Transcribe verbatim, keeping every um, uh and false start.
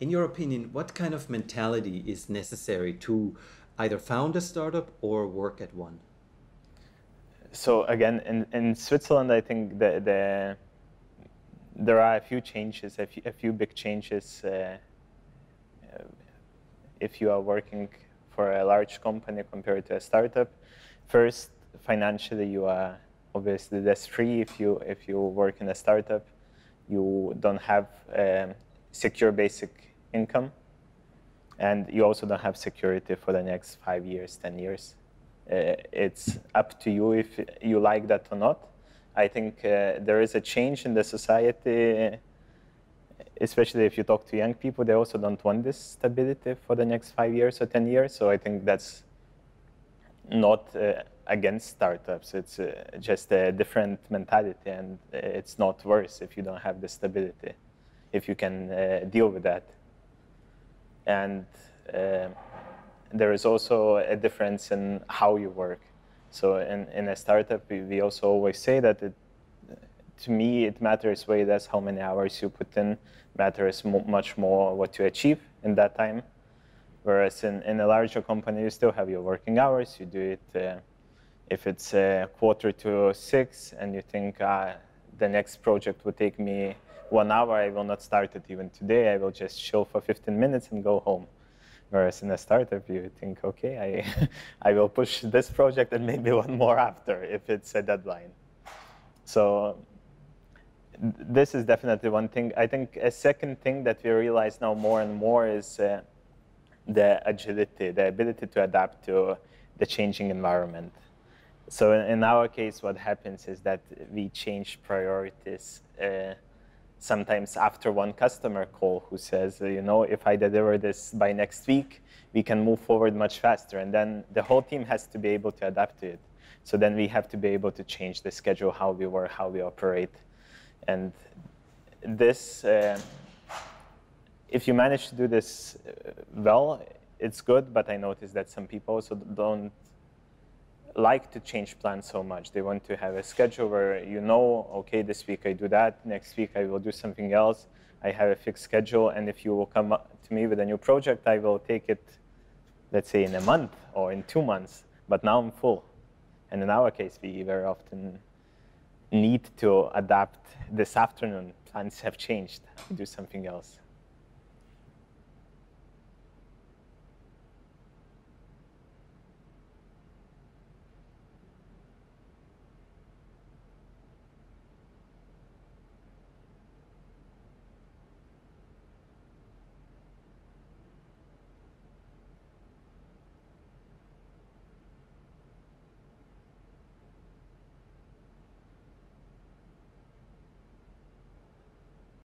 in your opinion, what kind of mentality is necessary to either found a startup or work at one? So again, in, in Switzerland, I think the, the, there are a few changes, a few, a few big changes. Uh, if you are working for a large company compared to a startup, first, financially, you are obviously less free. If you, if you work in a startup, you don't have um, secure basic income. And you also don't have security for the next five years, ten years. Uh, it's up to you if you like that or not. I think uh, there is a change in the society, especially if you talk to young people. They also don't want this stability for the next five years or ten years. So I think that's not uh, against startups. It's uh, just a different mentality, and it's not worse if you don't have the stability, if you can uh, deal with that. And uh, there is also a difference in how you work. So in, in a startup, we also always say that it, to me, it matters way less how many hours you put in, matters mo much more what you achieve in that time. Whereas in, in a larger company, you still have your working hours. You do it uh, if it's a quarter to six and you think uh, the next project will take me one hour, I will not start it even today. I will just chill for fifteen minutes and go home. Whereas in a startup, you think, okay, I, I will push this project and maybe one more after if it's a deadline. So this is definitely one thing. I think a second thing that we realize now more and more is uh, the agility, the ability to adapt to the changing environment. So in our case, what happens is that we change priorities uh, sometimes after one customer call who says, you know, if I deliver this by next week, we can move forward much faster. And then the whole team has to be able to adapt to it. So then we have to be able to change the schedule, how we work, how we operate. And this, uh, if you manage to do this well, it's good. But I noticed that some people also don't like to change plans so much. They want to have a schedule where you know, okay, this week I do that, next week I will do something else. I have a fixed schedule, and if you will come up to me with a new project, I will take it, let's say, in a month or in two months. But now I'm full. And in our case, we very often need to adapt this afternoon. Plans have changed. Do something else.